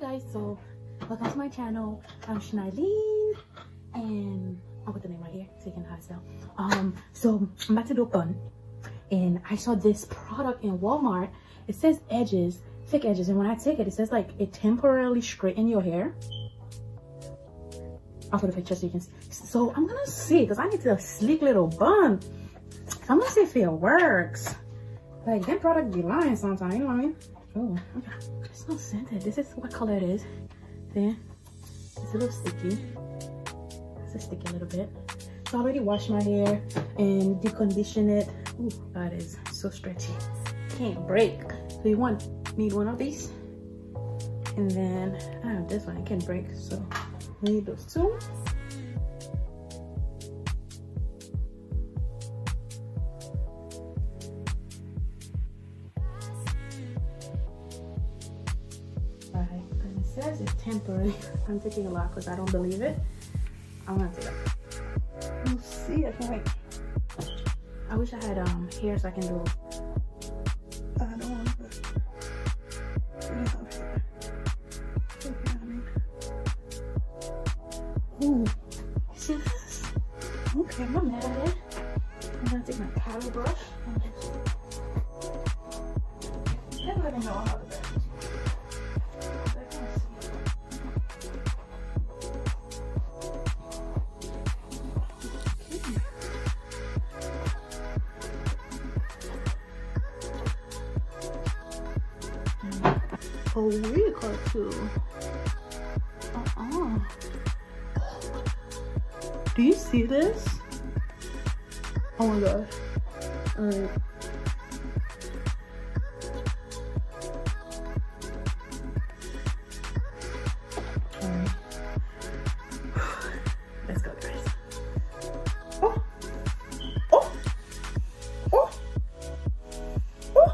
Guys, so welcome to my channel. I'm Shnarlene, and I'll put the name right here so you can hide still. So I'm about to do a bun, and I saw this product in Walmart. It says edges, thick edges, and when I take it, it says like it temporarily straighten your hair. I'll put a picture so you can see. So I'm gonna see because I need a sleek little bun. So I'm gonna see if it works. Like that product be lying sometimes, you know what I mean? Oh, okay. It's not scented. This is what color it is. See? It's a little sticky. It's a sticky little bit. So I already washed my hair and deconditioned it. Ooh, that is so stretchy. Can't break. So you need one of these. And then I have this one. It can break. So we need those two. Says it's temporary. I'm taking a lot because I don't believe it. I'm gonna do it. You see, I can't wait. I wish I had hair so I can do it. I don't want to. Ooh, see this? Okay, I'm not mad at it. I'm gonna take my paddle brush. I don't even know how to do it. Oh, we got two. Do you see this? Oh my god. Alright. Alright. Let's go, guys. Oh! Oh! Oh! Oh!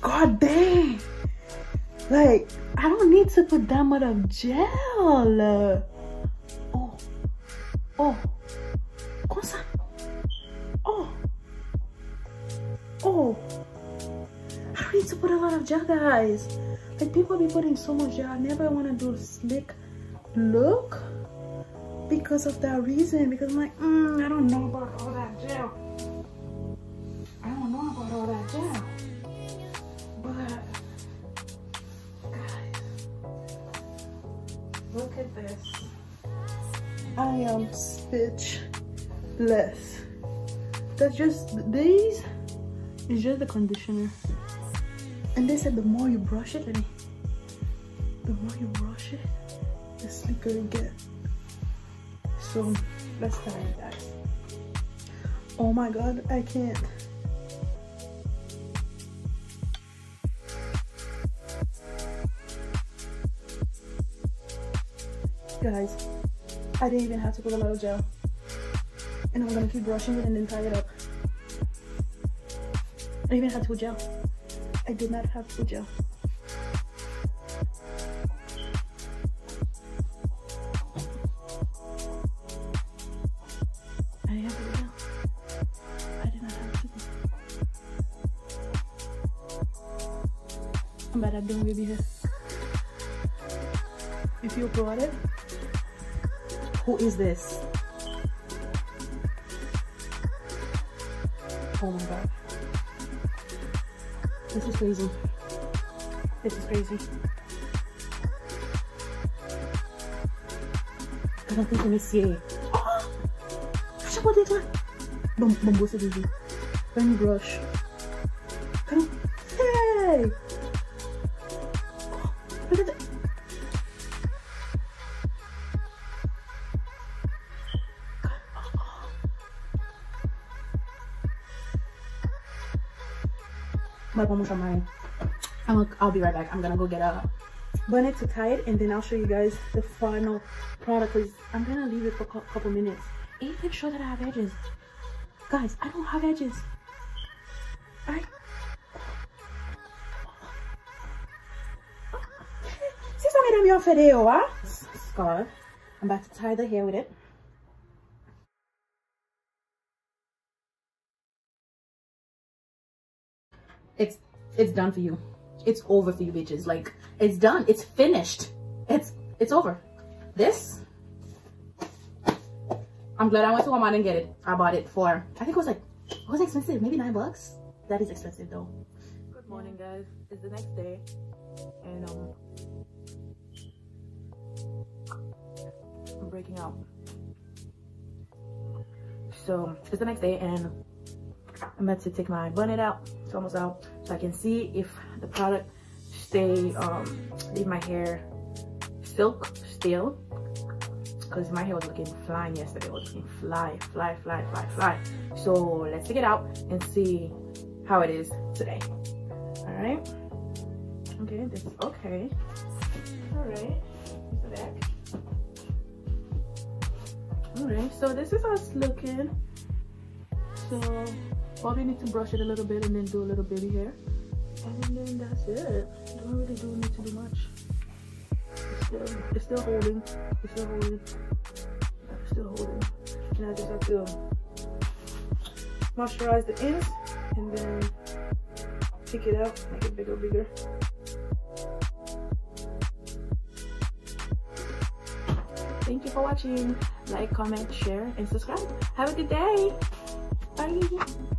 God dang! Like, I don't need to put that much of gel. Oh, oh, comme ça. Oh, oh. I don't need to put a lot of gel, guys. Like, people be putting so much gel. I never want to do a slick look because of that reason. Because I'm like, I don't know about all that gel. I don't know about all that gel. But look at this. I am speechless. That's just, these is just the conditioner. And they said the more you brush it, the more you brush it, the sleeker you get. So let's try it, guys. Oh my god, I can't. Guys, I didn't even have to put a lot of gel, and I'm gonna keep brushing it and then tie it up. I didn't even have to put gel. I did not have to put gel. I didn't have to put gel. I did not have to put gel. I'm bad at doing baby hair. If you brought it. Who is this? Oh my god. This is crazy. This is crazy. I don't think I miss you. Let me brush. Hey! Look at that. Like, almost on mine. I'll be right back. I'm gonna go get a bonnet to tie it, and then I'll show you guys the final product. Cause I'm gonna leave it for a couple minutes. Even show that I have edges, guys. I don't have edges. Alright. Scarf. I'm about to tie the hair with it. It's done for you. It's over for you bitches. Like, it's done. It's finished. It's over. This, I'm glad I went to Walmart and get it. I bought it for, I think it was like, it wasn't expensive, maybe $9. That is expensive though. Good morning guys, it's the next day and I'm breaking out. So it's the next day and I'm about to take my bonnet out. It's almost out, so I can see if the product leave my hair silk still, because my hair was looking flying yesterday. It was looking fly. So let's take it out and see how it is today. All right. Okay, this is okay. All right, the back. All right, so this is us looking. So probably need to brush it a little bit and then do a little baby hair, and then that's it. Don't really need to do much. It's still holding. And I just have to moisturize the ends and then take it out, make it bigger. Thank you for watching. Like, comment, share, and subscribe. Have a good day. Bye.